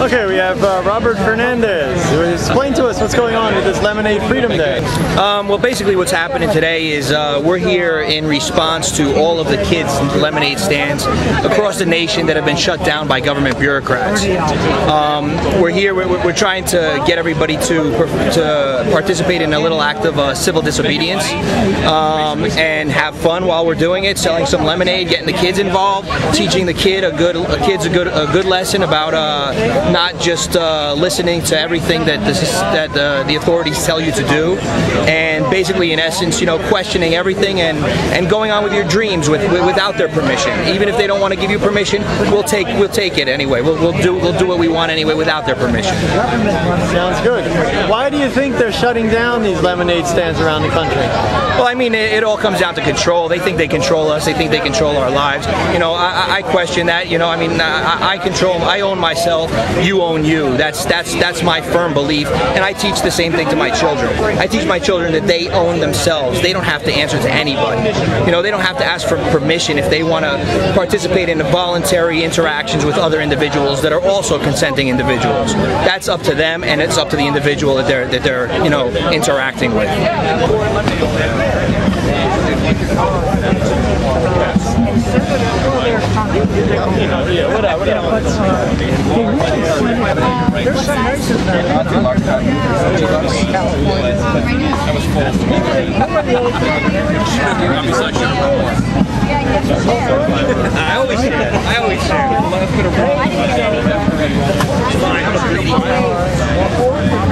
Okay, we have Robert Fernandez. Explain to us what's going on with this Lemonade Freedom Day. Well, basically what's happening today is we're here in response to all of the kids' lemonade stands across the nation that have been shut down by government bureaucrats. We're here, we're trying to get everybody to participate in a little act of civil disobedience and have fun while we're doing it, selling some lemonade, getting the kids involved, teaching the kid a good lesson about not just listening to everything that the authorities tell you to do, and basically, in essence, you know, questioning everything and going on with your dreams without their permission. Even if they don't want to give you permission, we'll take it anyway. We'll do what we want anyway without their permission. Sounds good. Why do you think they're shutting down these lemonade stands around the country? Well, I mean, it all comes down to control. They think they control us. They think they control our lives. You know, I question that. You know, I mean, I control. I own myself. You own you. That's my firm belief, and I teach the same thing to my children. I teach my children that they own themselves. They don't have to answer to anybody. You know, they don't have to ask for permission if they want to participate in the voluntary interactions with other individuals that are also consenting individuals. That's up to them, and it's up to the individual that they're you know, interacting with. I always share.